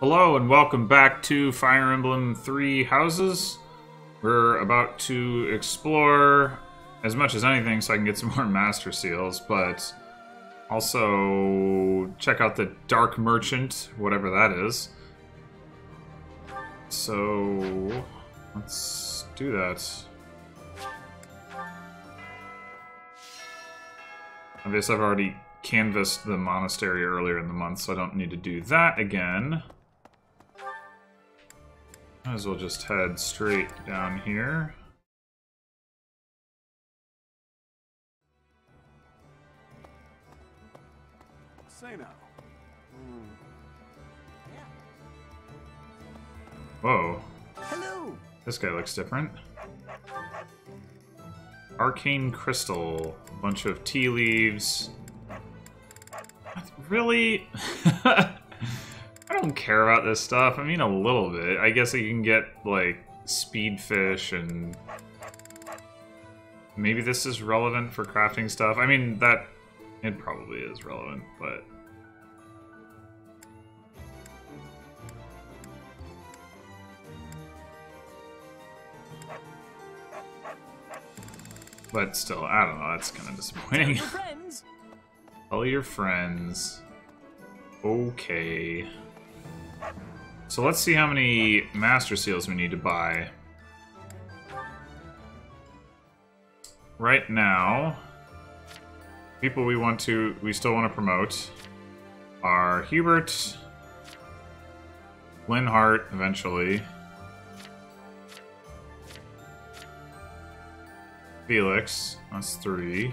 Hello and welcome back to Fire Emblem 3 Houses. We're about to explore as much as anything so I can get some more Master Seals, but also check out the Dark Merchant, whatever that is. So let's do that. Obviously I've already canvassed the monastery earlier in the month, so I don't need to do that again. Might as well just head straight down here. Say no. Yeah. Whoa. Hello. This guy looks different. Arcane crystal. A bunch of tea leaves. Really? I don't care about this stuff. I mean, a little bit. I guess you can get, like, speedfish and... Maybe this is relevant for crafting stuff. I mean, that... It probably is relevant, but... But still, I don't know. That's kind of disappointing. Tell your friends. Okay. So let's see how many Master Seals we need to buy. Right now, people we still want to promote are Hubert, Linhardt eventually, Felix, that's 3.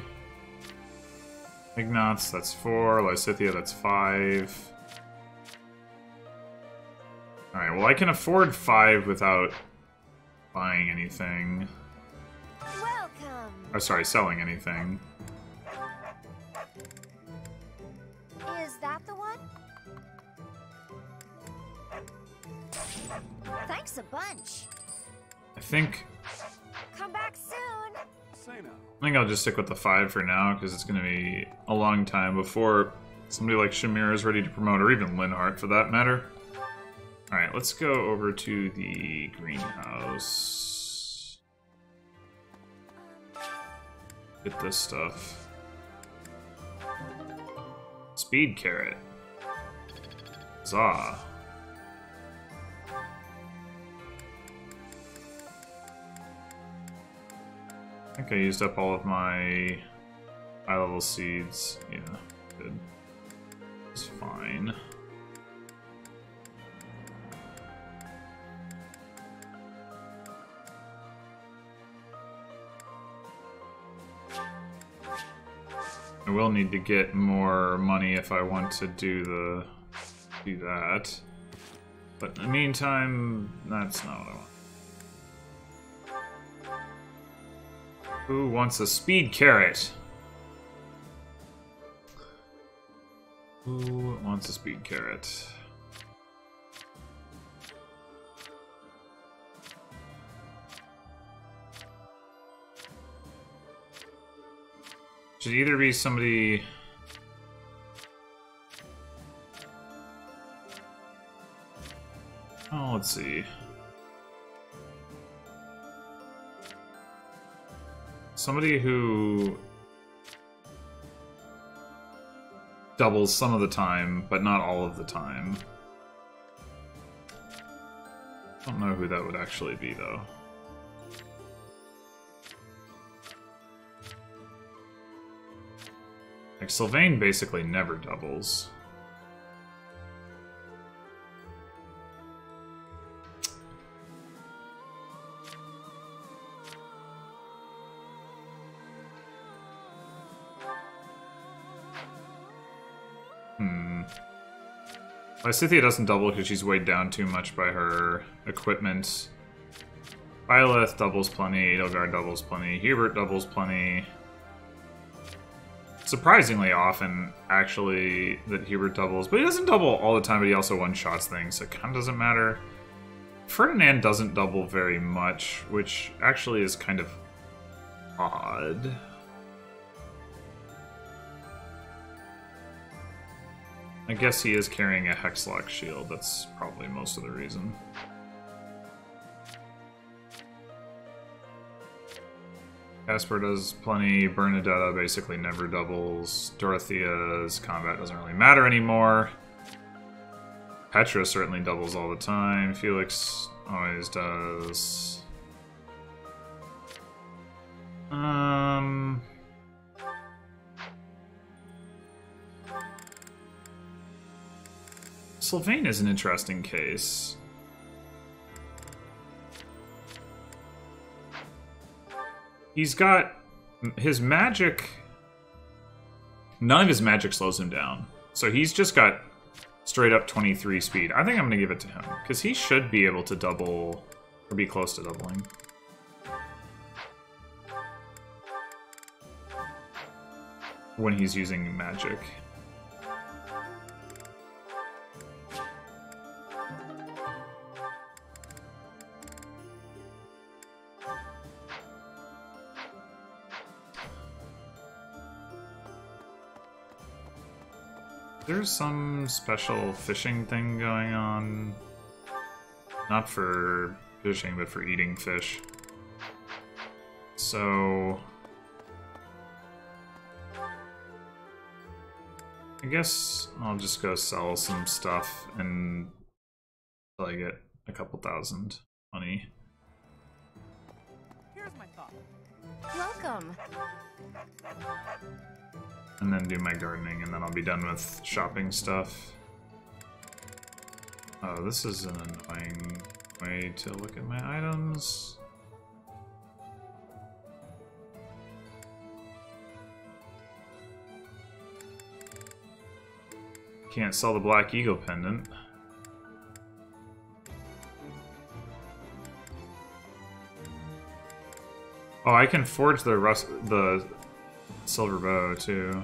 Ignatz, that's 4. Lysithea, that's 5. Alright, well I can afford 5 without buying anything. Welcome. Oh, sorry, selling anything. Is that the one? Thanks a bunch. I think... Come back soon. I think I'll just stick with the 5 for now, because it's going to be a long time before somebody like Shamira is ready to promote, or even Linhardt for that matter. Alright, let's go over to the greenhouse. Get this stuff. Speed carrot. Huzzah. I think I used up all of my high-level seeds. Yeah, good. It's fine. I will need to get more money if I want to do that. But in the meantime, that's not what I want. Who wants a speed carrot? Who wants a speed carrot? Should either be somebody... Oh, let's see. Somebody who doubles some of the time, but not all of the time. I don't know who that would actually be, though. Like, Sylvain basically never doubles. Lysithea doesn't double because she's weighed down too much by her equipment. Byleth doubles plenty, Edelgard doubles plenty, Hubert doubles plenty. Surprisingly often, actually, that Hubert doubles, but he doesn't double all the time, but he also one-shots things, so it kind of doesn't matter. Ferdinand doesn't double very much, which actually is kind of odd. I guess he is carrying a Hexlock shield. That's probably most of the reason. Caspar does plenty. Bernadetta basically never doubles. Dorothea's combat doesn't really matter anymore. Petra certainly doubles all the time. Felix always does. Sylvain is an interesting case. He's got his magic. None of his magic slows him down. So he's just got straight up 23 speed. I think I'm going to give it to him, because he should be able to double, or be close to doubling. When he's using magic. There's some special fishing thing going on. Not for fishing, but for eating fish. So I guess I'll just go sell some stuff and probably get a couple thousand money. Here's my thought. Welcome. And then do my gardening, and then I'll be done with shopping stuff. Oh, this is an annoying way to look at my items. Can't sell the Black Eagle pendant. Oh, I can forge the silver bow too.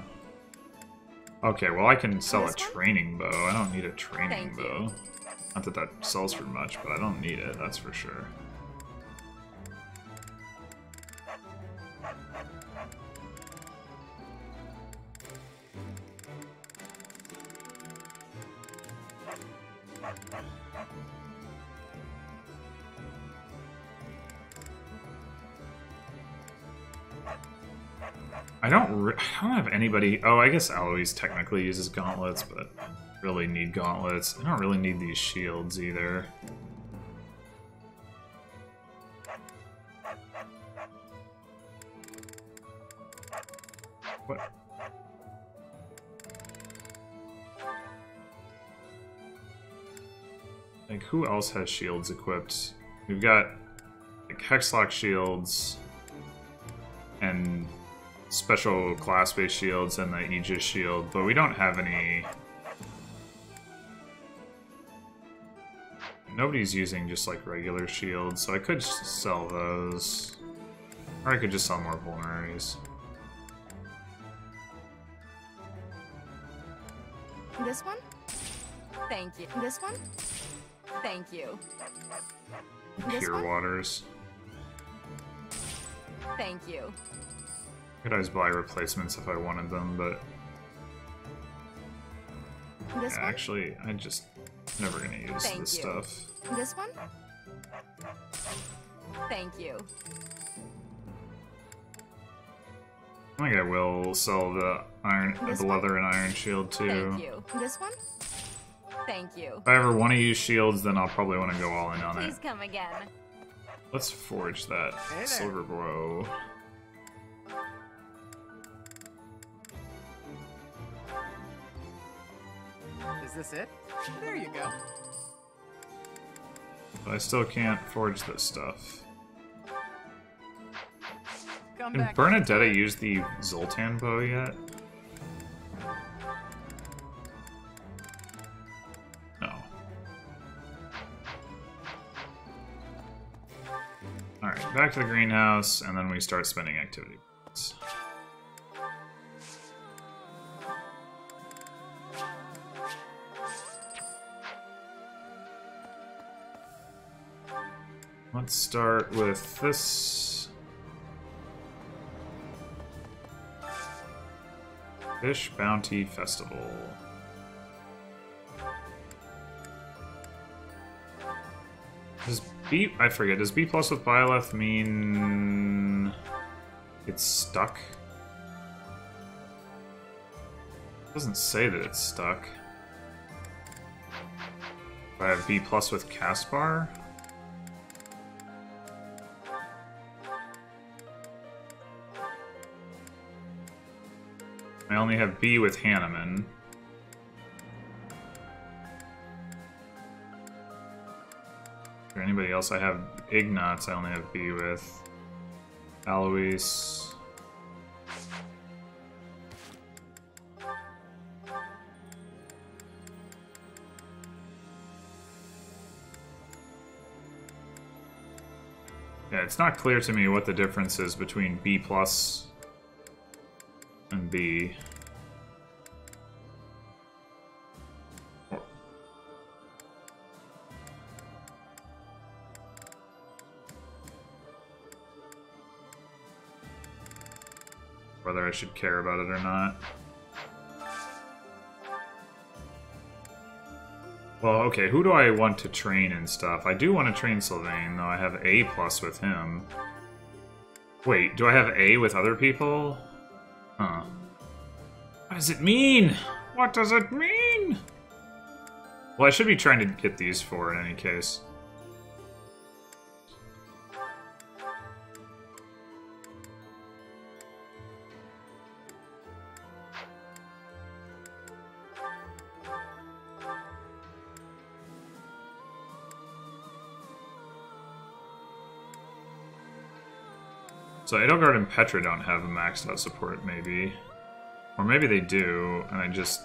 Okay, well I can sell a training bow. I don't need a training bow. Not that that sells for much, but I don't need it, that's for sure. I don't have anybody. Oh, I guess Alois technically uses gauntlets, but I really need gauntlets. I don't really need these shields either. What? Like, who else has shields equipped? We've got like Hexlock shields and special class-based shields and the Aegis shield, but we don't have any. Nobody's using just like regular shields, so I could just sell those. Or I could just sell more vulneraries. This one? Thank you. This one? Thank you. Pure waters. Thank you. I could always buy replacements if I wanted them, but yeah, actually, I'm just never gonna use this stuff. This one? Thank you. I think I will sell the iron, the leather and iron shield too. Thank you. This one? Thank you. If I ever want to use shields, then I'll probably want to go all in on it. Please come again. Let's forge that silver bow. Is this it? There you go. But I still can't forge this stuff. Can Bernadetta use the Zoltan bow yet? No. Alright, back to the greenhouse, and then we start spending activity points. Let's start with this. Fish Bounty Festival. Does B... I forget. Does B plus with Byleth mean... it's stuck? It doesn't say that it's stuck. Do I have B plus with Caspar? I only have B with Hanneman. Or anybody else? I have Ignatz. I only have B with Alois. Yeah, it's not clear to me what the difference is between B plus and B. Whether I should care about it or not. Well, okay, who do I want to train and stuff? I do want to train Sylvain, though I have A plus with him. Wait, do I have A with other people? Huh. What does it mean? What does it mean? Well, I should be trying to get these four in any case. So Edelgard and Petra don't have maxed out support, maybe. Or maybe they do, and I just...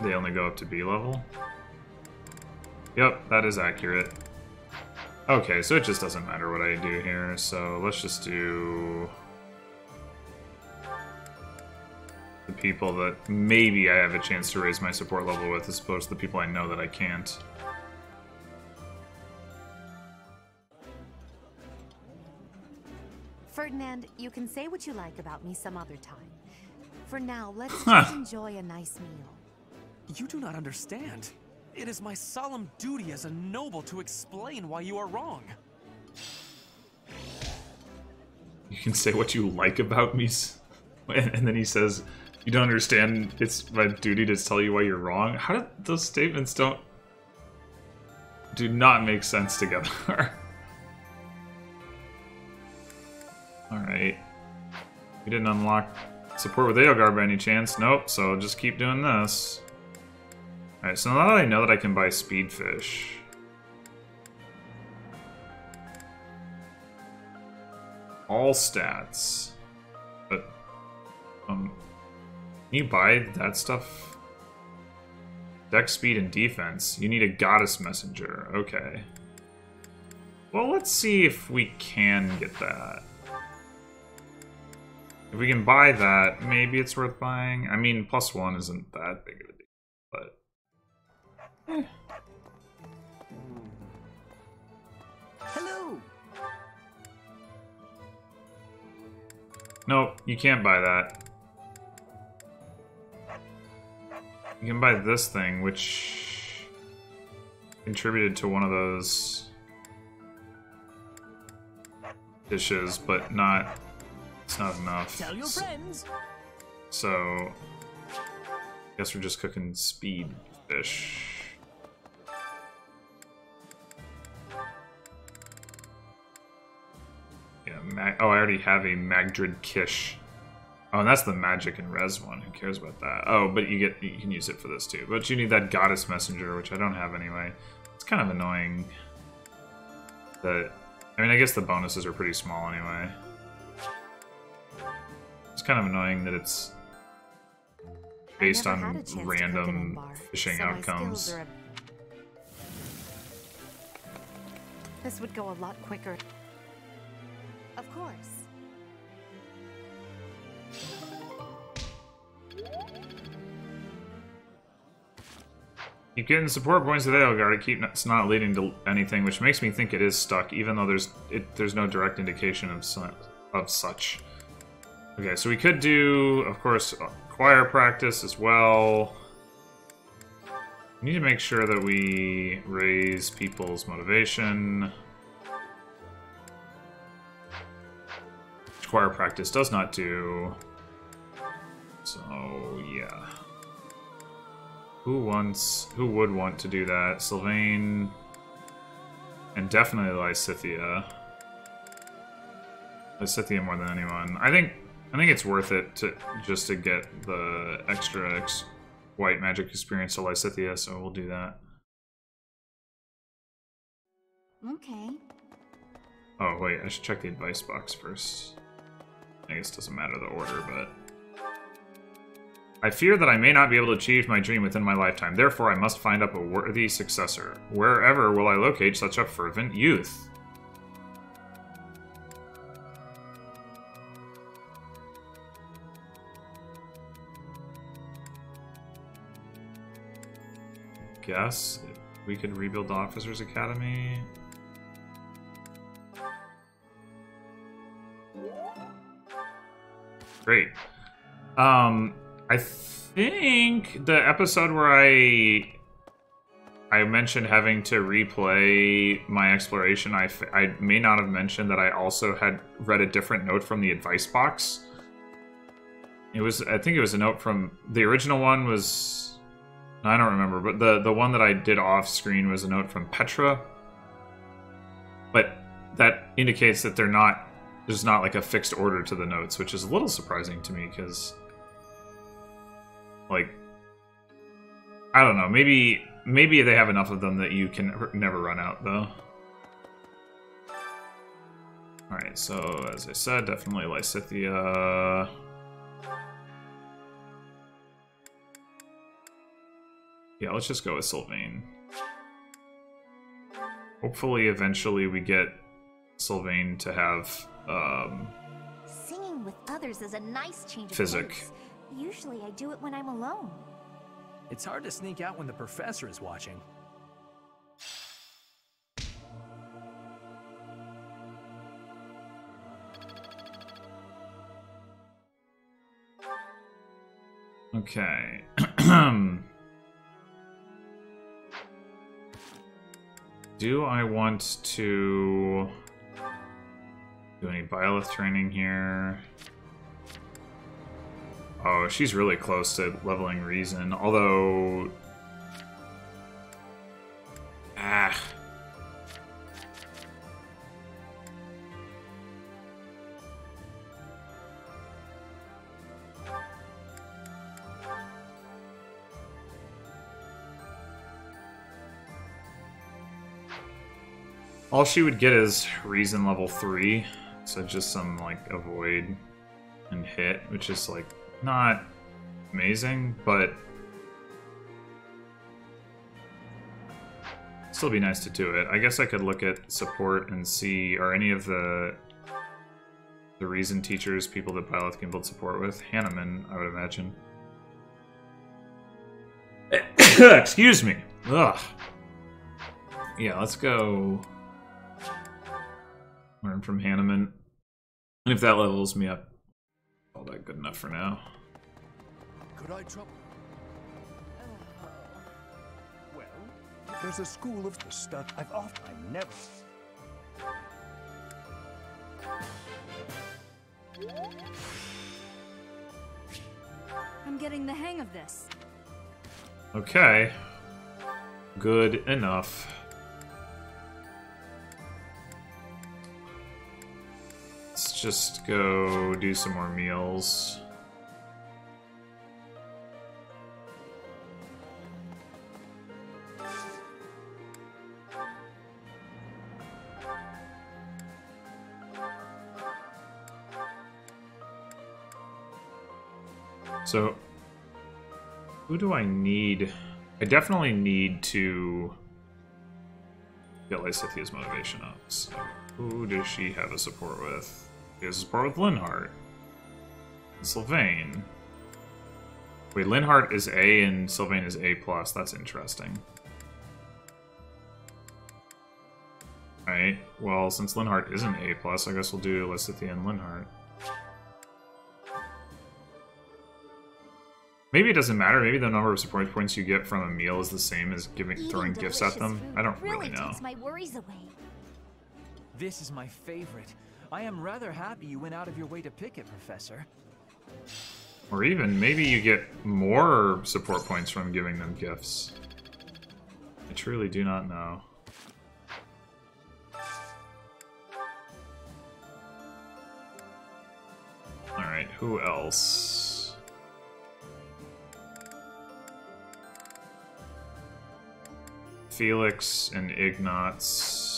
they only go up to B level? Yep, that is accurate. Okay, so it just doesn't matter what I do here, so let's just do... the people that maybe I have a chance to raise my support level with, as opposed to the people I know that I can't. Ferdinand, you can say what you like about me some other time. For now, let's just enjoy a nice meal. You do not understand. It is my solemn duty as a noble to explain why you are wrong. You can say what you like about me. And then he says, you don't understand, it's my duty to tell you why you're wrong. How did those statements do not make sense together? Alright. We didn't unlock support with Edelgard by any chance. Nope, so just keep doing this. Alright, so now that I know that I can buy Speedfish. All stats. But, can you buy that stuff? Dex, speed, and defense. You need a goddess messenger. Okay. Well, let's see if we can get that. If we can buy that, maybe it's worth buying. I mean, plus one isn't that big of a deal, but... eh. Hello. Nope, you can't buy that. You can buy this thing, which... contributed to one of those... dishes, but not... it's not enough. Tell your friends. So, I guess we're just cooking speed fish. Yeah, oh, I already have a Magrid Kish. Oh, and that's the magic and res one. Who cares about that? Oh, but you can use it for this too. But you need that goddess messenger, which I don't have anyway. It's kind of annoying. That I mean, I guess the bonuses are pretty small anyway. It's kind of annoying that it's based on random fishing outcomes. This would go a lot quicker. Of course. Keep getting support points with Edelgard. It's not leading to anything, which makes me think it is stuck, even though there's no direct indication of such. Okay, so we could do, of course, choir practice as well. We need to make sure that we raise people's motivation. Which choir practice does not do. So, yeah. Who would want to do that? Sylvain. And definitely Lysithea. Lysithea more than anyone. I think it's worth it to just to get the extra white magic experience to Lysithea, so we'll do that. Okay. Oh wait, I should check the advice box first. I guess it doesn't matter the order, but... I fear that I may not be able to achieve my dream within my lifetime, therefore I must find up a worthy successor. Wherever will I locate such a fervent youth? Guess if we could rebuild the Officers' Academy. Great. I think the episode where I mentioned having to replay my exploration, I may not have mentioned that I also had read a different note from the advice box. It was, I think it was a note from the original one was... I don't remember, but the one that I did off screen was a note from Petra. But that indicates that they're not, there's not like a fixed order to the notes, which is a little surprising to me because, like, I don't know, maybe they have enough of them that you can never run out though. All right, so as I said, definitely Lysithea. Yeah, let's just go with Sylvain. Hopefully, eventually, we get Sylvain to have singing with others is a nice change of physic. Usually, I do it when I'm alone. It's hard to sneak out when the professor is watching. Okay. Do I want to do any Byleth training here? Oh, she's really close to leveling Reason, although... Ah. All she would get is Reason level 3, so just some, like, avoid and hit, which is, like, not amazing, but still be nice to do it. I guess I could look at support and see, are any of the Reason teachers people that Byleth can build support with? Hanneman, I would imagine. Excuse me! Ugh. Yeah, let's go... learn from Hanneman. And if that levels me up, all that good enough for now. Could I trouble? Well, there's a school of the stuff I've often I never. I'm getting the hang of this. Okay. Good enough. Let's just go do some more meals. So, who do I need? I definitely need to get Lysithea's motivation up. So, who does she have a support with? He has support with Linhardt. And Sylvain. Wait, Linhardt is A and Sylvain is A+. That's interesting. Alright, well, since Linhardt isn't A+, I guess we'll do Lysithea and Linhardt. Maybe it doesn't matter. Maybe the number of support points you get from a meal is the same as throwing gifts at them. I don't really know. Takes my worries away. This is my favorite. I am rather happy you went out of your way to pick it, Professor. Or even, maybe you get more support points from giving them gifts. I truly do not know. Alright, who else? Felix and Ignatz.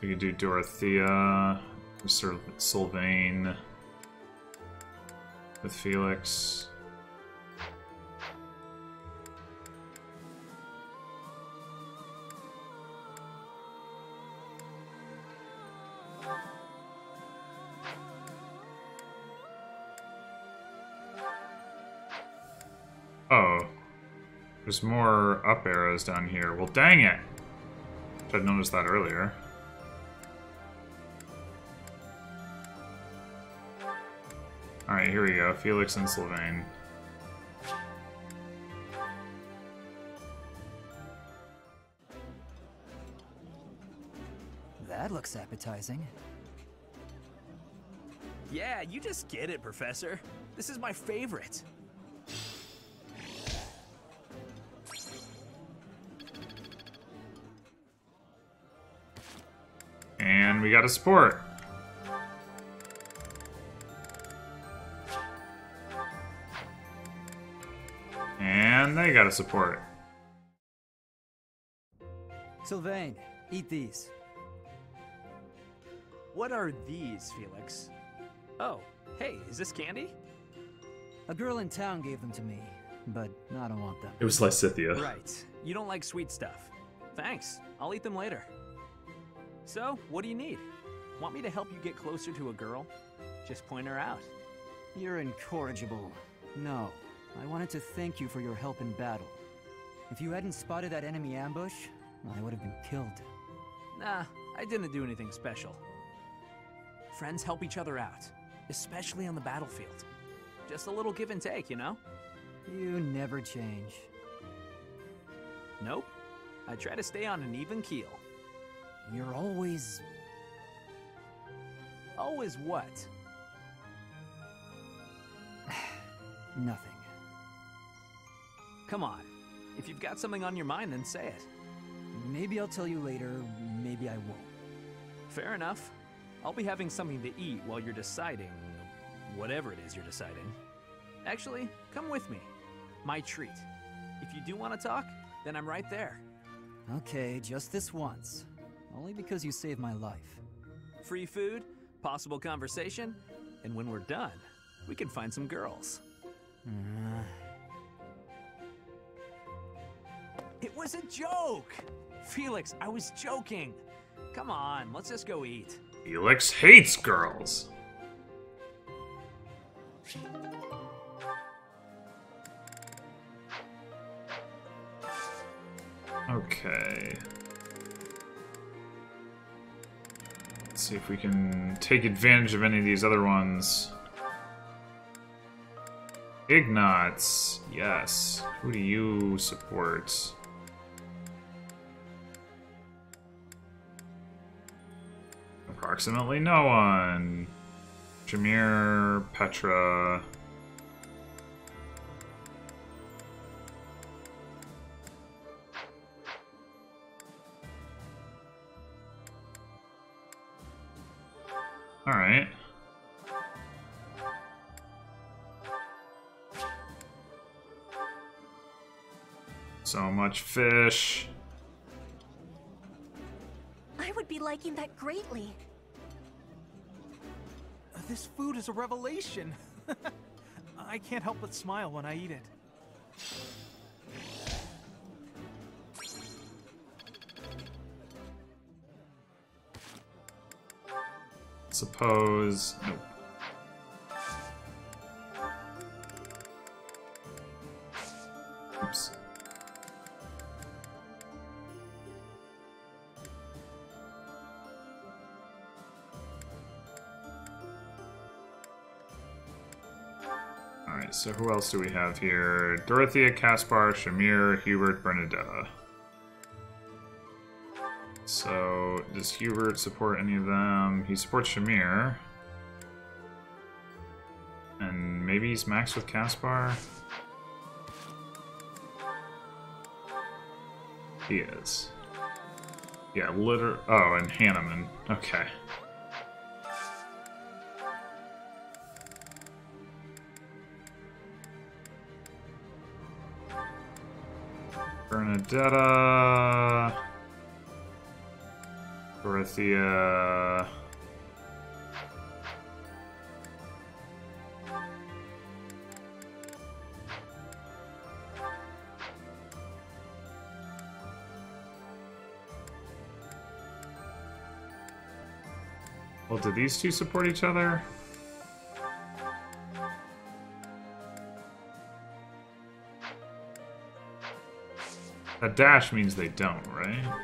We could do Dorothea, Mr. Sylvain, with Felix. Oh, there's more up arrows down here. Well, dang it! I'd noticed that earlier. Alright, here we go. Felix and Sylvain. That looks appetizing. Yeah, you just get it, Professor. This is my favorite. And we got a sport. And they gotta support it. Sylvain, eat these. What are these, Felix? Oh, hey, is this candy? A girl in town gave them to me, but I don't want them. It was Lysithea. Right. You don't like sweet stuff. Thanks. I'll eat them later. So, what do you need? Want me to help you get closer to a girl? Just point her out. You're incorrigible. No. I wanted to thank you for your help in battle. If you hadn't spotted that enemy ambush, I would have been killed. Nah, I didn't do anything special. Friends help each other out, especially on the battlefield. Just a little give and take, you know? You never change. Nope. I try to stay on an even keel. You're always... Always what? Nothing. Come on. If you've got something on your mind, then say it. Maybe I'll tell you later, maybe I won't. Fair enough. I'll be having something to eat while you're deciding... whatever it is you're deciding. Actually, come with me. My treat. If you do want to talk, then I'm right there. Okay, just this once. Only because you saved my life. Free food, possible conversation, and when we're done, we can find some girls. It was a joke! Felix, I was joking! Come on, let's just go eat. Felix hates girls! Okay. Let's see if we can take advantage of any of these other ones. Ignatz, yes. Who do you support? Approximately no one. Shamira, Petra. All right. So much fish. I would be liking that greatly. This food is a revelation. I can't help but smile when I eat it. Suppose... Nope. Oops. so who else do we have here? Dorothea, Caspar, Shamir, Hubert, Bernadetta. So, does Hubert support any of them? He supports Shamir. And maybe he's maxed with Caspar? He is. Yeah, oh, and Hanneman. Okay. Bernadetta... Dorothea... Well, do these two support each other? A dash means they don't, right?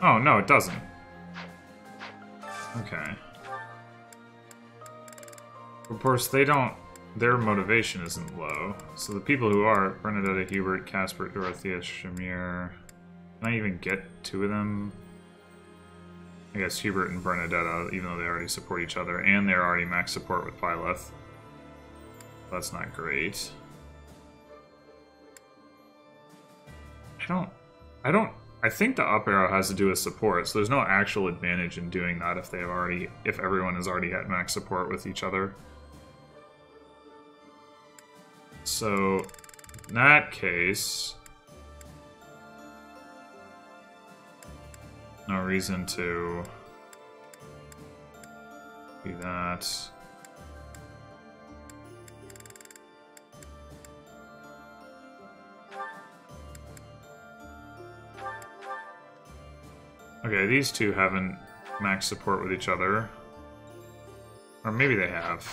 Oh, no, it doesn't. Okay. Of course, they don't... Their motivation isn't low. So the people who are... Bernadetta, Hubert, Caspar, Dorothea, Shamir... Can I even get two of them? I guess Hubert and Bernadetta, even though they already support each other, and they're already max support with Byleth. That's not great. I think the up arrow has to do with support, so there's no actual advantage in doing that if they've already, if everyone has already had max support with each other. So, in that case, no reason to do that. Okay, these two haven't maxed support with each other. Or maybe they have.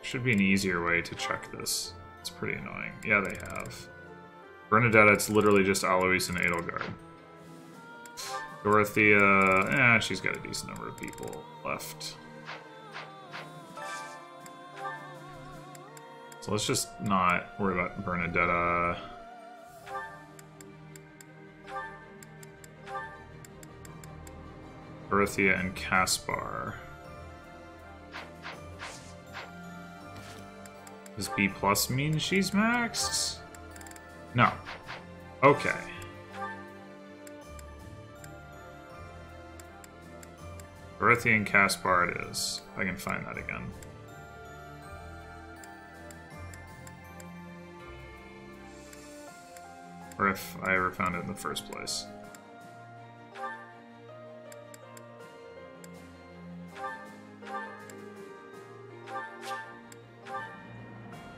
Should be an easier way to check this. It's pretty annoying. Yeah, they have. Bernadetta, it's literally just Alois and Edelgard. Dorothea, eh, she's got a decent number of people left. So let's just not worry about Bernadetta. Dorothea and Caspar. Does B plus mean she's maxed? No. Okay. Dorothea and Caspar it is. If I can find that again. Or if I ever found it in the first place.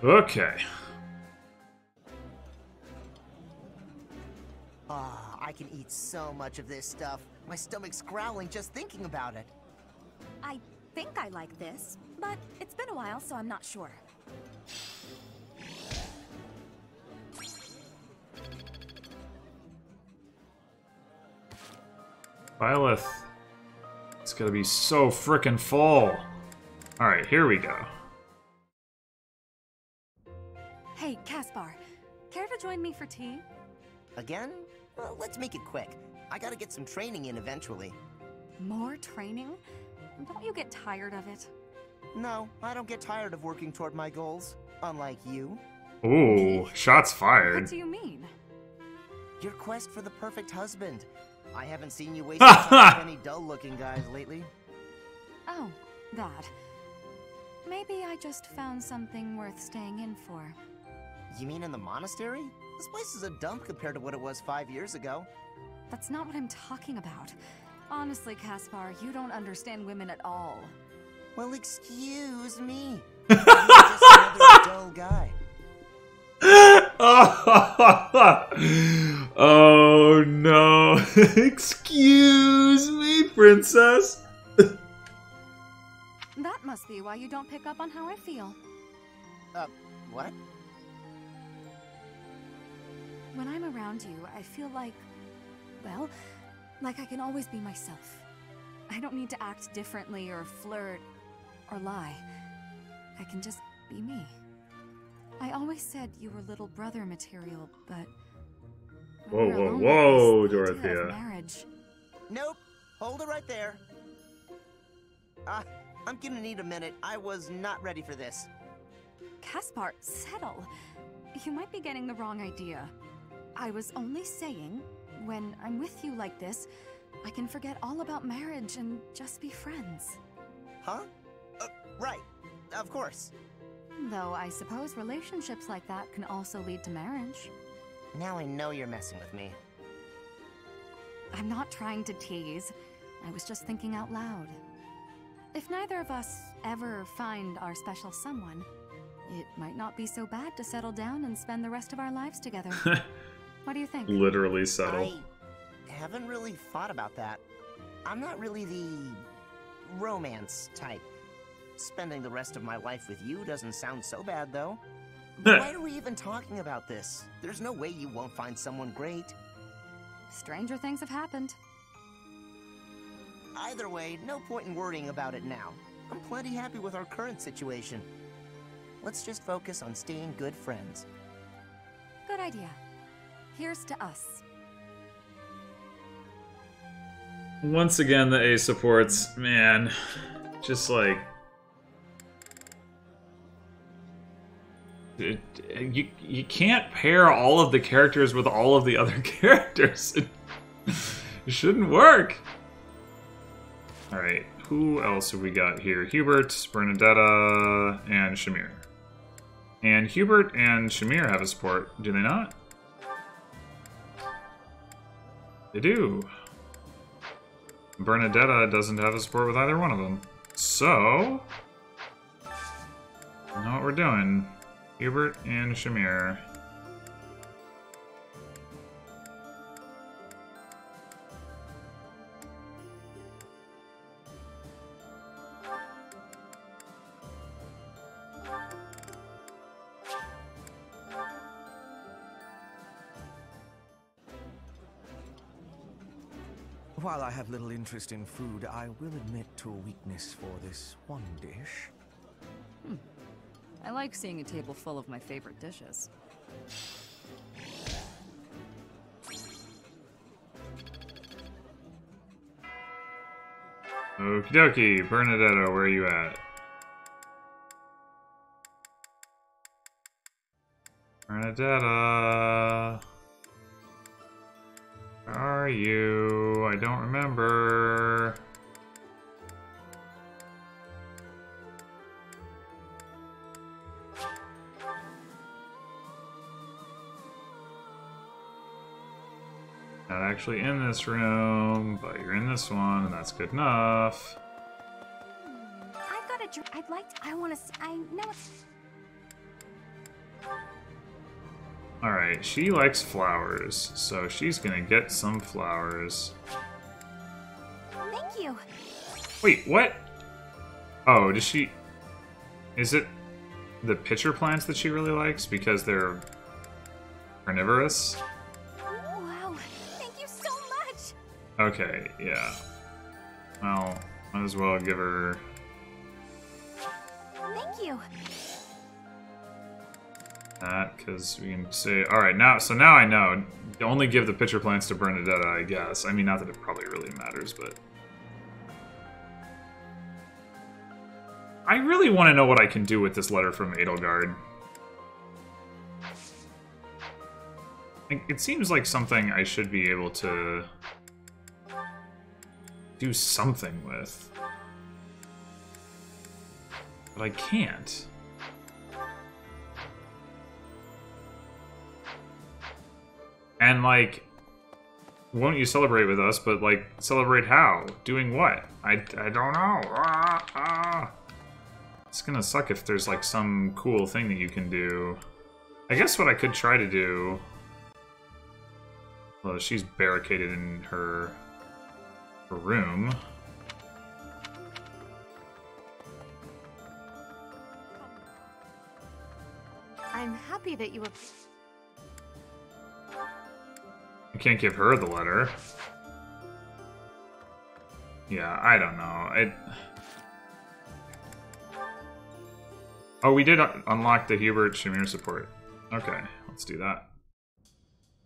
Okay. Ah, I can eat so much of this stuff. My stomach's growling just thinking about it. I think I like this, but it's been a while, so I'm not sure. Byleth. It's gonna be so frickin' full. Alright, here we go. Hey, Caspar, care to join me for tea? Again? Well, let's make it quick. I gotta get some training in eventually. More training? Don't you get tired of it? No, I don't get tired of working toward my goals, unlike you. Ooh, shots fired. What do you mean? Your quest for the perfect husband. I haven't seen you waste time with any dull-looking guys lately. Oh, that. Maybe I just found something worth staying in for. You mean in the monastery? This place is a dump compared to what it was 5 years ago. That's not what I'm talking about. Honestly, Caspar, you don't understand women at all. Well, excuse me. You're just another dull guy. Oh, no. Excuse me, princess. That must be why you don't pick up on how I feel. What? When I'm around you, I feel like, well, like I can always be myself. I don't need to act differently or flirt or lie. I can just be me. I always said you were little brother material, but... Whoa, Dorothea. Marriage. Nope. Hold it right there. I'm gonna need a minute. I was not ready for this. Caspar, settle. You might be getting the wrong idea. I was only saying, when I'm with you like this, I can forget all about marriage and just be friends. Huh? Right. Of course. Though I suppose relationships like that can also lead to marriage. Now I know you're messing with me. I'm not trying to tease. I was just thinking out loud. If neither of us ever find our special someone, it might not be so bad to settle down and spend the rest of our lives together. What do you think? Literally settle. I haven't really thought about that. I'm not really the romance type. Spending the rest of my life with you doesn't sound so bad, though. Why are we even talking about this? There's no way you won't find someone great. Stranger things have happened. Either way, no point in worrying about it now. I'm plenty happy with our current situation. Let's just focus on staying good friends. Good idea. Here's to us. Once again, the A supports, man, just like... You can't pair all of the characters with all of the other characters. It shouldn't work. All right, who else have we got here? Hubert, Bernadetta, and Shamir. And Hubert and Shamir have a support, do they not? They do. Bernadetta doesn't have a support with either one of them. So, I know what we're doing. Hubert and Shamir. While I have little interest in food, I will admit to a weakness for this one dish. I like seeing a table full of my favorite dishes. Okie dokie, Bernadetta, where are you at? Bernadetta... Where are you? I don't remember... Not actually in this room, but you're in this one, and that's good enough. I've got a drink. I'd like to. I want to. I know it's. All right, she likes flowers, so she's gonna get some flowers. Thank you. Wait, what? Oh, does she? Is it the pitcher plants that she really likes because they're carnivorous? Okay, yeah. Well, might as well give her... Thank you. That, because we can say... Alright, now, so now I know. Only give the pitcher plants to Bernadetta, I guess. I mean, not that it probably really matters, but... I really want to know what I can do with this letter from Edelgard. It seems like something I should be able to... do something with. But I can't. And like, won't you celebrate with us, but like, celebrate how? Doing what? I don't know. It's gonna suck if there's like some cool thing that you can do. I guess what I could try to do... Well, she's barricaded in her... room. I'm happy that you have... You can't give her the letter. Yeah, I don't know. Oh, we did unlock the Hubert Shamir support. Okay, let's do that.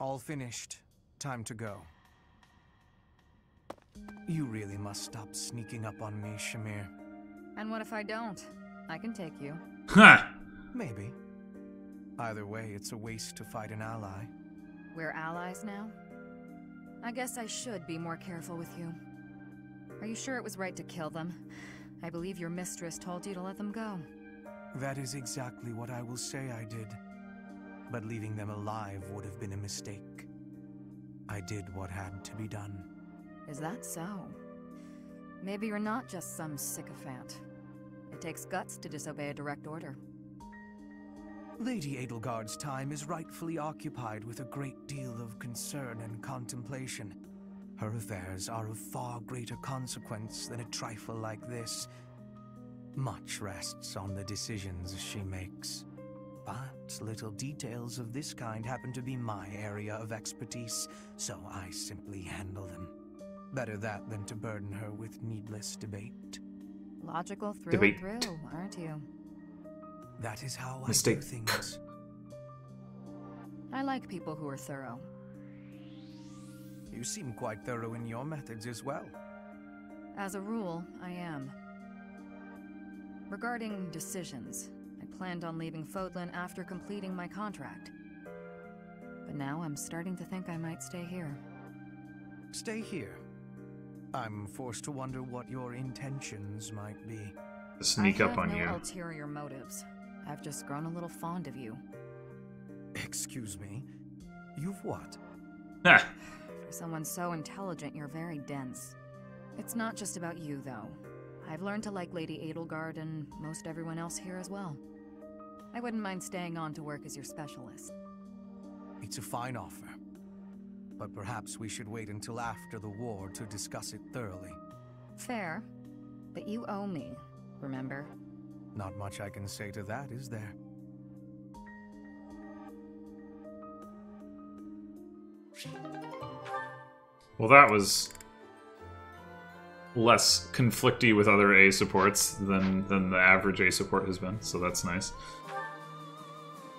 All finished. Time to go. You really must stop sneaking up on me, Shamir. And what if I don't? I can take you. Huh. Maybe. Either way, it's a waste to fight an ally. We're allies now? I guess I should be more careful with you. Are you sure it was right to kill them? I believe your mistress told you to let them go. That is exactly what I will say I did. But leaving them alive would have been a mistake. I did what had to be done. Is that so? Maybe you're not just some sycophant. It takes guts to disobey a direct order. Lady Edelgard's time is rightfully occupied with a great deal of concern and contemplation. Her affairs are of far greater consequence than a trifle like this. Much rests on the decisions she makes. But little details of this kind happen to be my area of expertise, so I simply handle them. Better that than to burden her with needless debate. Logical through debate. And through, aren't you? That is how I do things. I like people who are thorough. You seem quite thorough in your methods as well. As a rule, I am. Regarding decisions, I planned on leaving Fodlan after completing my contract. But now I'm starting to think I might stay here. Stay here? I'm forced to wonder what your intentions might be. Sneak up on you. I have no ulterior motives. I've just grown a little fond of you. Excuse me? You've what? For someone so intelligent, you're very dense. It's not just about you, though. I've learned to like Lady Edelgard and most everyone else here as well. I wouldn't mind staying on to work as your specialist. It's a fine offer. But perhaps we should wait until after the war to discuss it thoroughly. Fair. But you owe me. Remember? Not much I can say to that, is there? Well, that was less conflicty with other A supports than the average A support has been, so that's nice.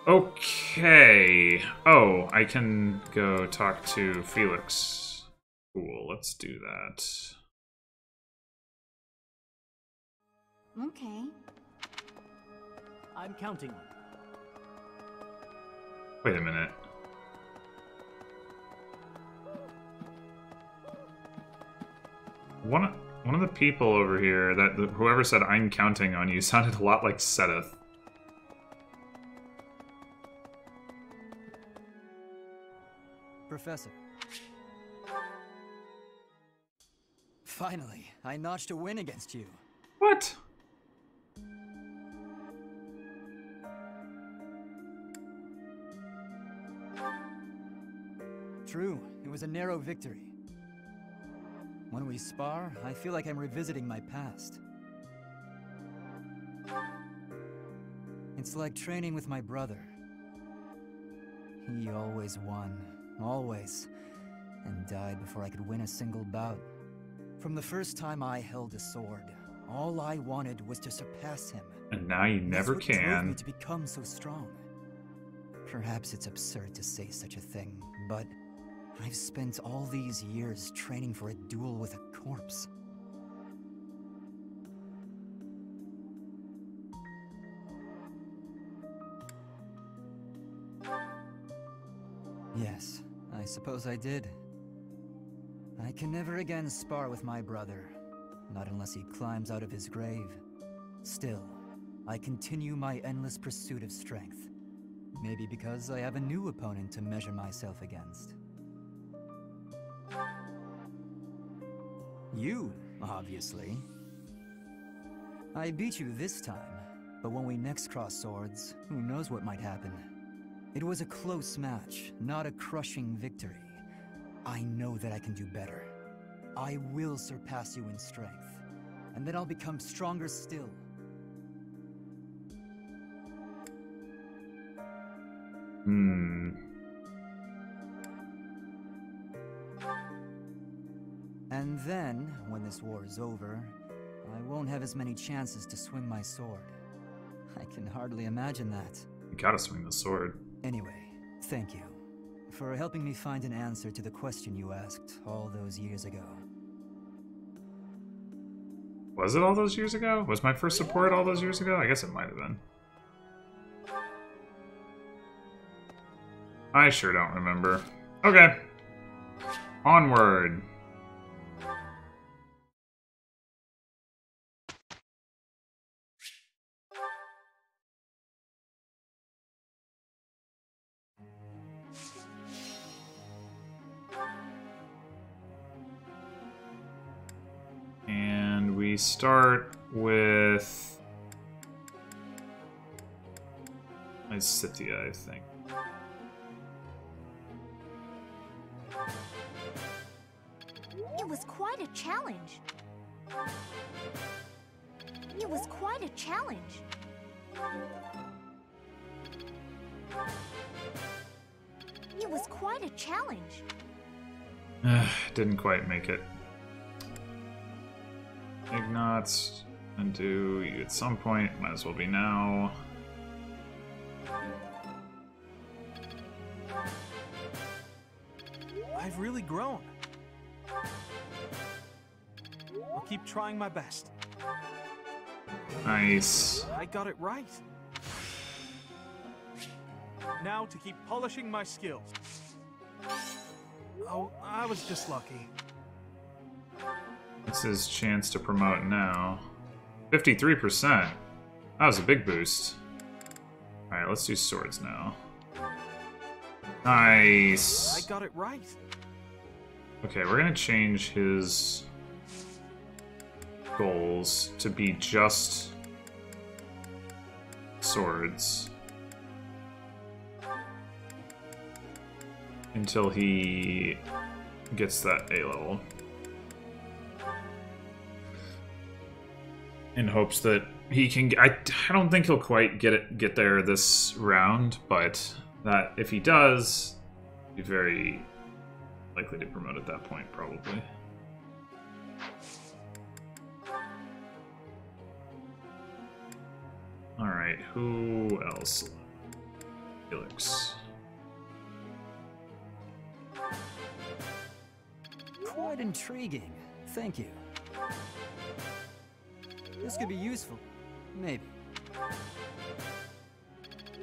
Okay. Oh, I can go talk to Felix. Cool, let's do that. Okay. I'm counting. Wait a minute. One of the people over here that whoever said "I'm counting on you" sounded a lot like Seteth. Professor. Finally, I notched a win against you. What? True, it was a narrow victory. When we spar, I feel like I'm revisiting my past. It's like training with my brother. He always won, always, and died before I could win a single bout. From the first time I held a sword, all I wanted was to surpass him. And now you never can. That's what drove me to become so strong. Perhaps it's absurd to say such a thing, but I've spent all these years training for a duel with a corpse. Yes, I suppose I did. I can never again spar with my brother, not unless he climbs out of his grave. Still, I continue my endless pursuit of strength. Maybe because I have a new opponent to measure myself against. You, obviously. I beat you this time, but when we next cross swords, who knows what might happen. It was a close match, not a crushing victory. I know that I can do better. I will surpass you in strength, and then I'll become stronger still. Hmm. And then, when this war is over, I won't have as many chances to swing my sword. I can hardly imagine that. You gotta swing the sword. Anyway, thank you for helping me find an answer to the question you asked all those years ago. Was it all those years ago? Was my first support all those years ago? I guess it might have been. I sure don't remember. Okay. Onward. And we start with Lysithea, I think. It was quite a challenge. It was quite a challenge. Didn't quite make it. Ignatz, undo you at some point. Might as well be now. I've really grown. I'll keep trying my best. Nice. I got it right. Now to keep polishing my skills. Oh, I was just lucky. That's his chance to promote now. 53%. That was a big boost. Alright, let's do swords now. Nice. I got it right. Okay, we're gonna change his goals to be just swords until he gets that A level, in hopes that he can. I don't think he'll quite get there this round, but that if he does, he'll be very likely to promote at that point, probably. Alright, who else? Felix. Quite intriguing. Thank you. This could be useful. Maybe.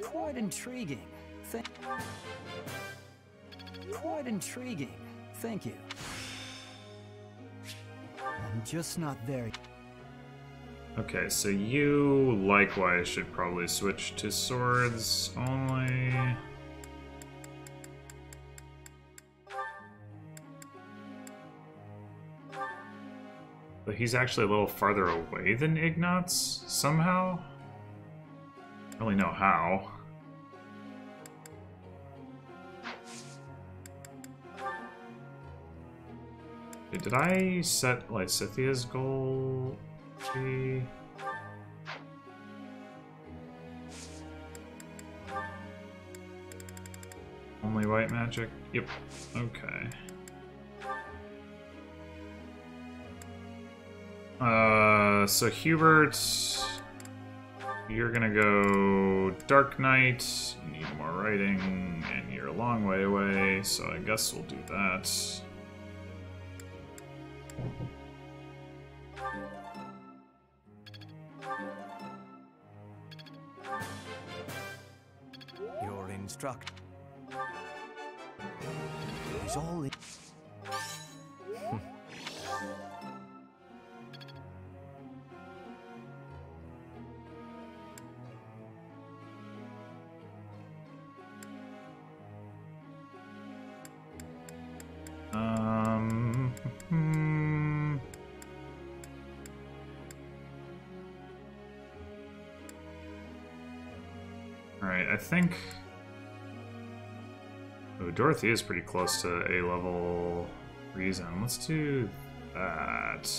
Quite intriguing. Quite intriguing. Thank you. I'm just not there yet. Okay, so you likewise should probably switch to swords only. But he's actually a little farther away than Ignatz somehow? I don't really know how. Did I set Lysithea's goal? Only white magic? Yep. Okay. So Hubert, you're gonna go Dark Knight. You need more writing, and you're a long way away, so I guess we'll do that. I think... Oh, Dorothea is pretty close to A-level Reason. Let's do that.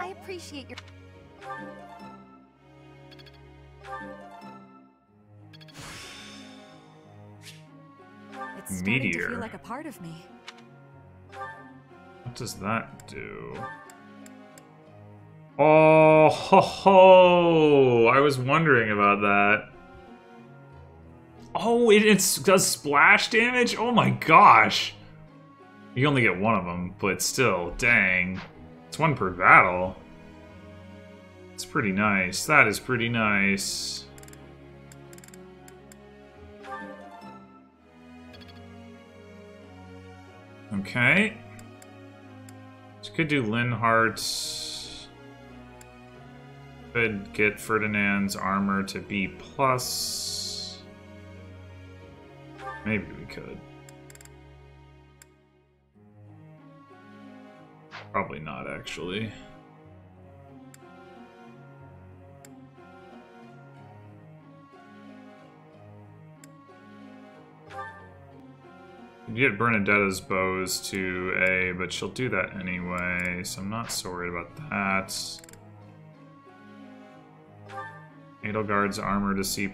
I appreciate your... It's starting to feel like a part of me. does that do? Oh, ho, ho! I was wondering about that. Oh, it does splash damage? Oh my gosh! You only get one of them, but still, dang. It's one per battle. It's pretty nice. That is pretty nice. Okay. So could do Linhardt's. Could get Ferdinand's armor to B+. Maybe we could. Probably not, actually. You get Bernadetta's bows to A, but she'll do that anyway, so I'm not so worried about that. Edelgard's armor to C+.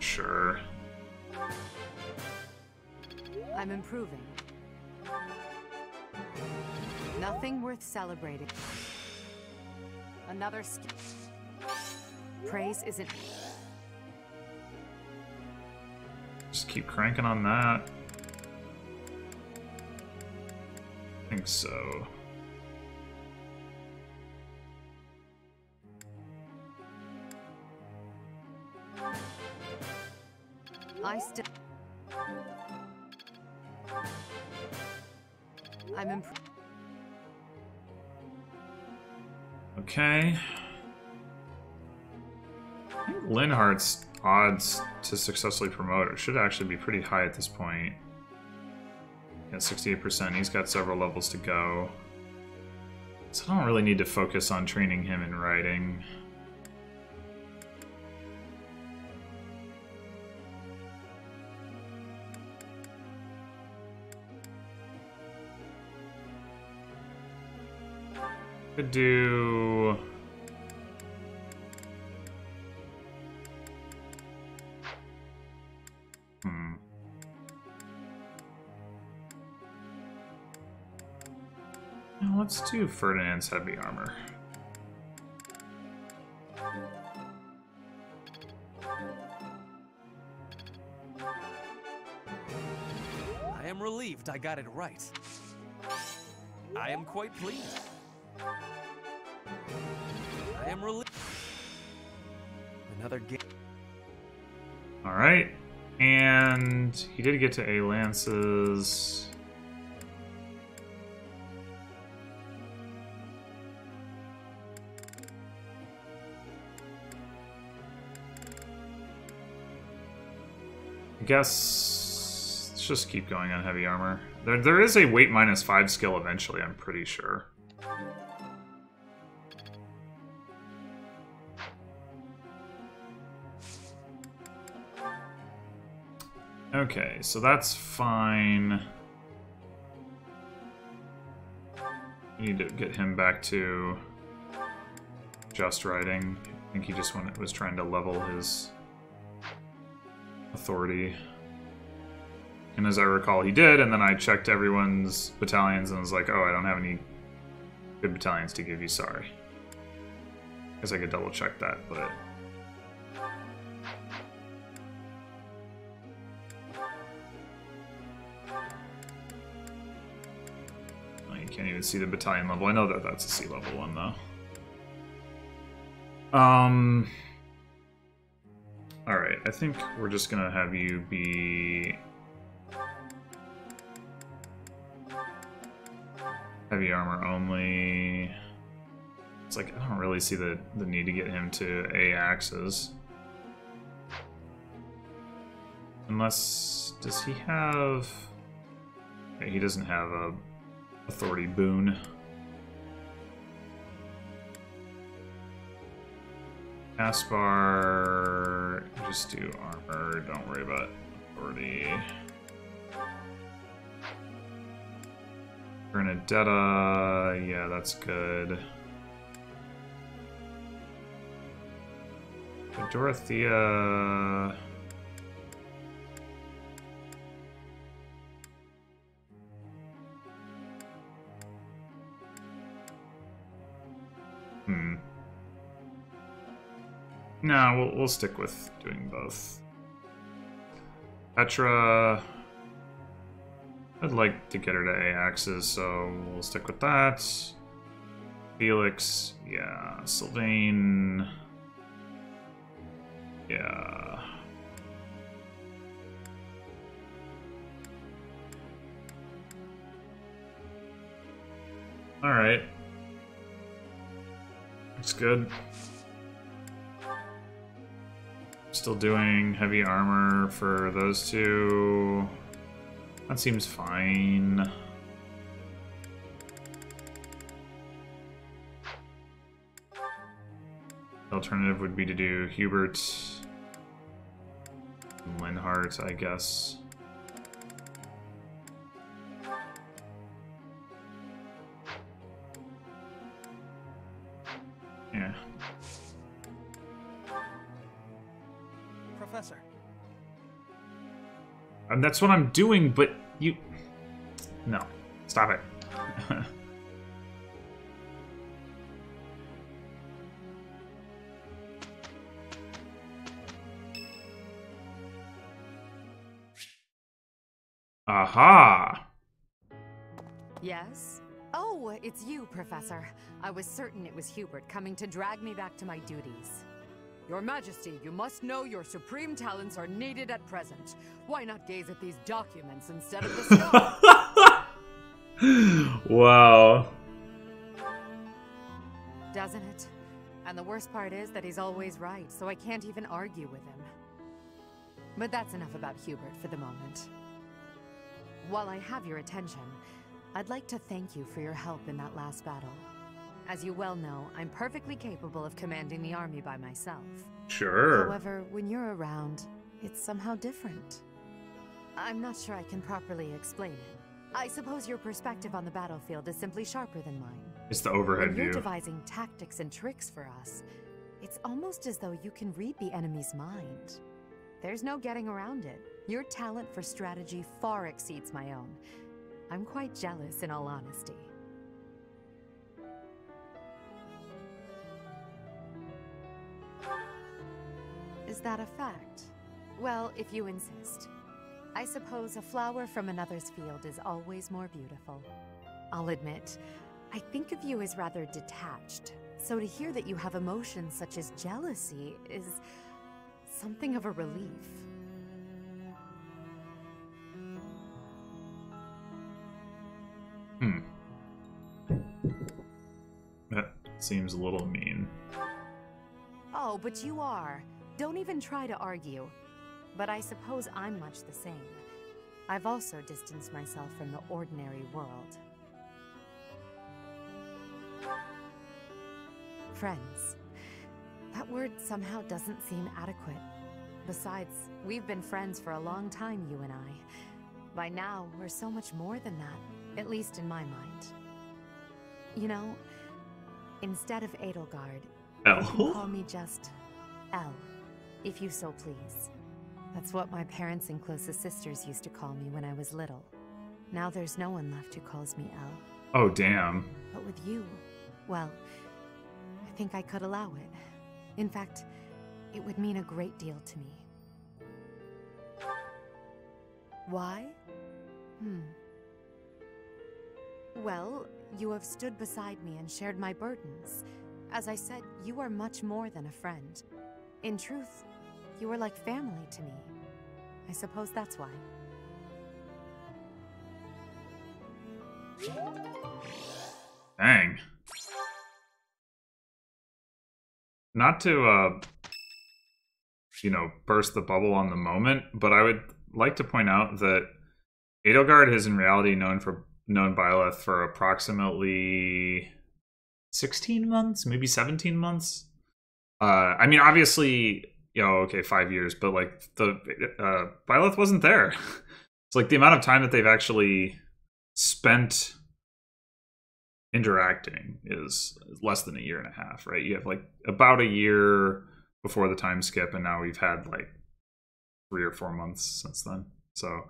Sure. I'm improving. Nothing worth celebrating. Another skill. Praise isn't. Just keep cranking on that. I think so. I still. I'm improving. Okay. I think Linhardt's odds to successfully promote her should actually be pretty high at this point. Got 68%. He's got several levels to go. So I don't really need to focus on training him in riding. Could do Now let's do Ferdinand's heavy armor. I am relieved I got it right. I am quite pleased. I am relieved. Another game. Alright. And he did get to A Lances. I guess let's just keep going on heavy armor. There is a weight -5 skill eventually, I'm pretty sure. Okay, so that's fine. We need to get him back to just riding. I think he just was trying to level his authority. And as I recall, he did, and then I checked everyone's battalions and was like, oh, I don't have any good battalions to give you, sorry. I guess I could double check that, but... Can't even see the battalion level. I know that that's a C level one though. Alright, I think we're just gonna have you be heavy armor only. It's like I don't really see the need to get him to A axes. Unless does he have he doesn't have a authority boon. Caspar, just do armor, don't worry about authority. Bernadetta, yeah, that's good. Dorothea. No, we'll stick with doing both. Petra, I'd like to get her to A-axes, so we'll stick with that. Felix, yeah. Sylvain, yeah. Alright. Looks good. Still doing heavy armor for those two. That seems fine. The alternative would be to do Hubert and Linhardt, I guess. Yeah. Professor. And that's what I'm doing, but you... No. Stop it. Aha! Yes? Oh, it's you, Professor. I was certain it was Hubert coming to drag me back to my duties. Your Majesty, you must know your supreme talents are needed at present. Why not gaze at these documents instead of the sky? Wow. Doesn't it? And the worst part is that he's always right, so I can't even argue with him. But that's enough about Hubert for the moment. While I have your attention, I'd like to thank you for your help in that last battle. As you well know, I'm perfectly capable of commanding the army by myself. Sure. However, when you're around, it's somehow different. I'm not sure I can properly explain it. I suppose your perspective on the battlefield is simply sharper than mine. It's the overhead view. You're devising tactics and tricks for us. It's almost as though you can read the enemy's mind. There's no getting around it. Your talent for strategy far exceeds my own. I'm quite jealous, in all honesty. Is that a fact? Well, if you insist. I suppose a flower from another's field is always more beautiful. I'll admit, I think of you as rather detached. So to hear that you have emotions such as jealousy is something of a relief. Hmm. That seems a little mean. Oh, but you are. Don't even try to argue. But I suppose I'm much the same. I've also distanced myself from the ordinary world. Friends. That word somehow doesn't seem adequate. Besides, we've been friends for a long time, you and I. By now, we're so much more than that, at least in my mind. You know, instead of Edelgard, you call me just Elle. If you so please. That's what my parents and closest sisters used to call me when I was little. Now there's no one left who calls me Elle. Oh, damn. But with you, well, I think I could allow it. In fact, it would mean a great deal to me. Why? Well, you have stood beside me and shared my burdens. As I said, you are much more than a friend. In truth, you were like family to me. I suppose that's why. Dang. Not to, you know, burst the bubble on the moment, but I would like to point out that Edelgard is in reality known Byleth for approximately 16 months, maybe 17 months. I mean, obviously, you know, okay, 5 years, but like Byleth wasn't there. It's like the amount of time that they've actually spent interacting is less than a year and a half, right? You have like about a year before the time skip, and now we've had like 3 or 4 months since then. So,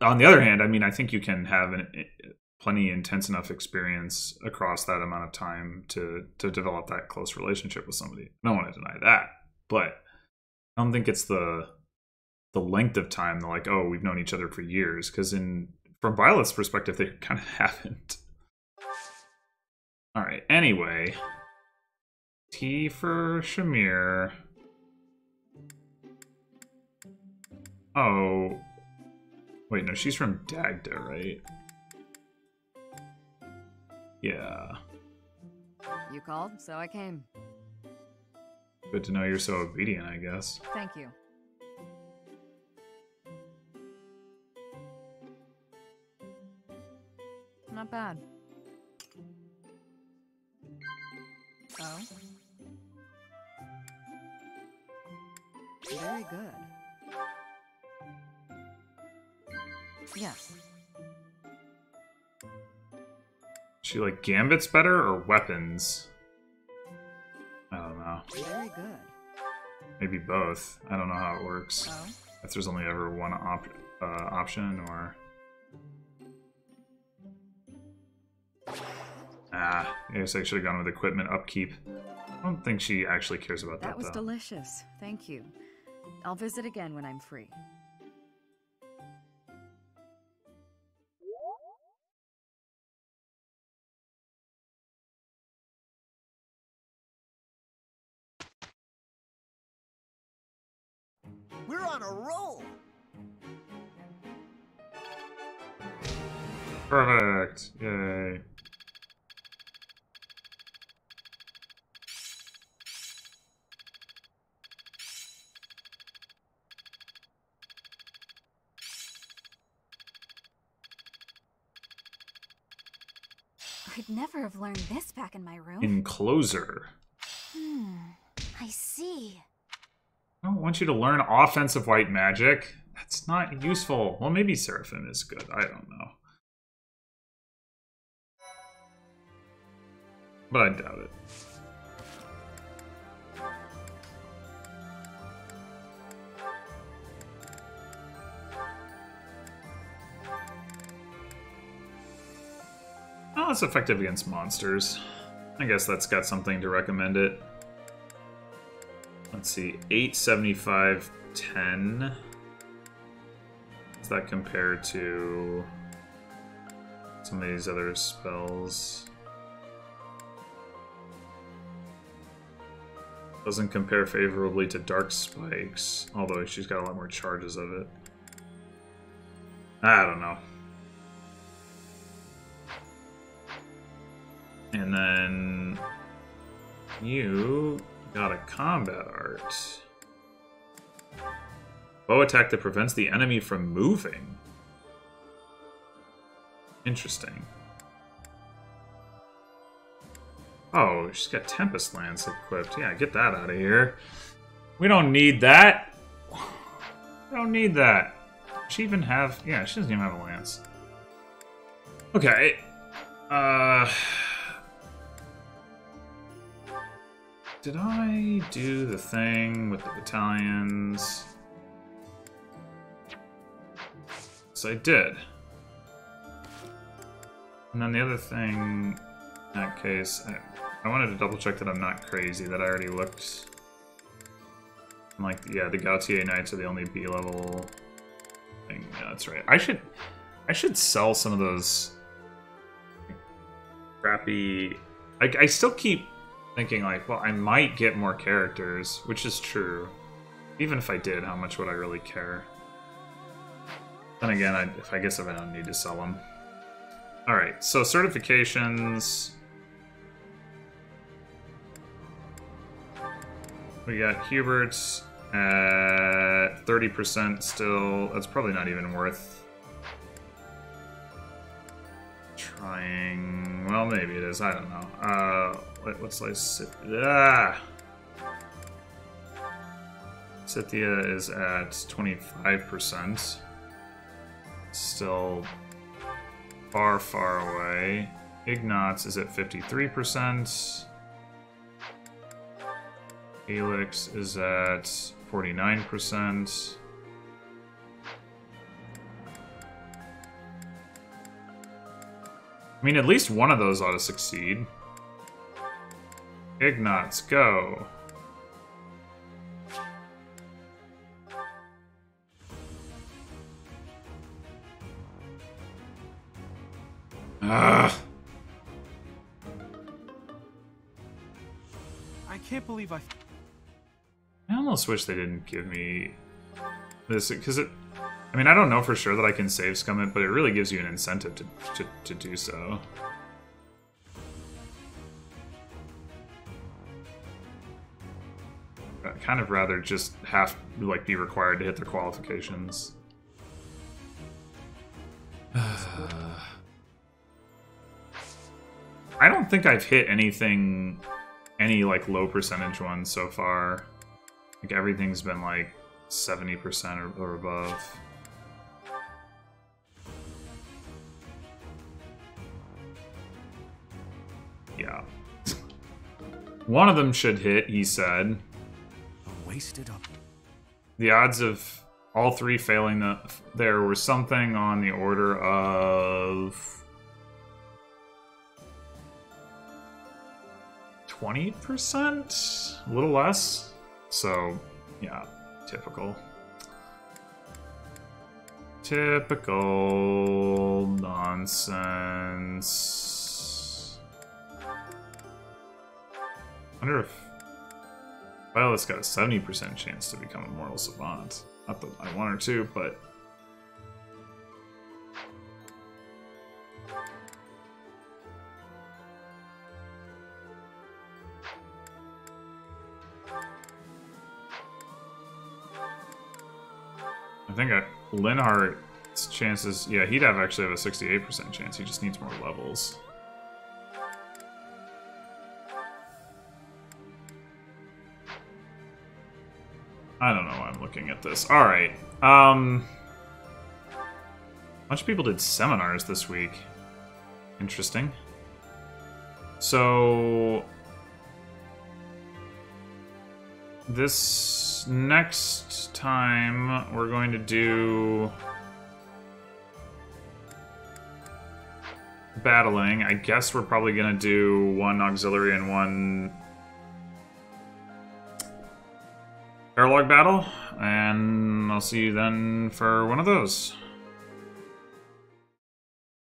on the other hand, I mean, I think you can have an plenty intense enough experience across that amount of time to develop that close relationship with somebody. I don't want to deny that, but I don't think it's the length of time, like, oh, we've known each other for years, because from Byleth's perspective, they kind of haven't. All right, anyway, T for Shamir. Oh, wait, no, she's from Dagda, right? Yeah. You called, so I came. Good to know you're so obedient, I guess. Thank you. Not bad. Oh. Very good. Yes. She like gambits better or weapons? I don't know. Very good. Maybe both. I don't know how it works. Oh. If there's only ever one option, or ah, I guess I should have gone with equipment upkeep. I don't think she actually cares about that. That was though. Delicious. Thank you. I'll visit again when I'm free. We're on a roll! Perfect! Yay. I'd never have learned this back in my room. Enclosure. Hmm, I see. I don't want you to learn offensive white magic. That's not useful. Well, maybe Seraphim is good. I don't know. But I doubt it. Oh, that's effective against monsters. I guess that's got something to recommend it. Let's see, 875.10. Does that compare to some of these other spells? Doesn't compare favorably to Dark Spikes, although she's got a lot more charges of it. I don't know. And then you got a combat art. Bow attack that prevents the enemy from moving. Interesting. Oh, she's got Tempest Lance equipped. Yeah, get that out of here. We don't need that. We don't need that. Does she even have... Yeah, she doesn't even have a lance. Okay. Did I do the thing with the battalions? Yes, I did. And then the other thing, in that case, I wanted to double check that I'm not crazy, that I already looked. I'm like, yeah, the Gautier Knights are the only B-level thing. Yeah, that's right. I should sell some of those crappy... I still keep thinking like, well, I might get more characters, which is true. Even if I did, how much would I really care? Then again, I guess if I don't need to sell them. Alright, so certifications. We got Hubert's at 30% still. That's probably not even worth trying. Well, maybe it is. I don't know. What's Lysithea? Ah! Lysithea is at 25%. Still far, far away. Ignatz is at 53%. Felix is at 49%. I mean, at least one of those ought to succeed. Ignatz, go. Ugh. I can't believe I almost wish they didn't give me this, because it... I mean, I don't know for sure that I can save scum it, but it really gives you an incentive to do so. I'd kind of rather just have, like, be required to hit their qualifications. I don't think I've hit anything, any, like, low percentage ones so far. Like, everything's been, like, 70% or above. Yeah. One of them should hit, he said. Wasted up. The odds of all three failing there were something on the order of 20%? A little less. So, yeah. Typical. Typical nonsense. I wonder if Byleth's got a 70% chance to become a Mortal Savant. Not that I want her to, but... I think Linhardt's chances... Yeah, he'd actually have a 68% chance. He just needs more levels. I don't know why I'm looking at this. Alright. A bunch of people did seminars this week. Interesting. So... This next time, we're going to do... battling. I guess we're probably going to do one auxiliary and one... airlog battle, and I'll see you then for one of those.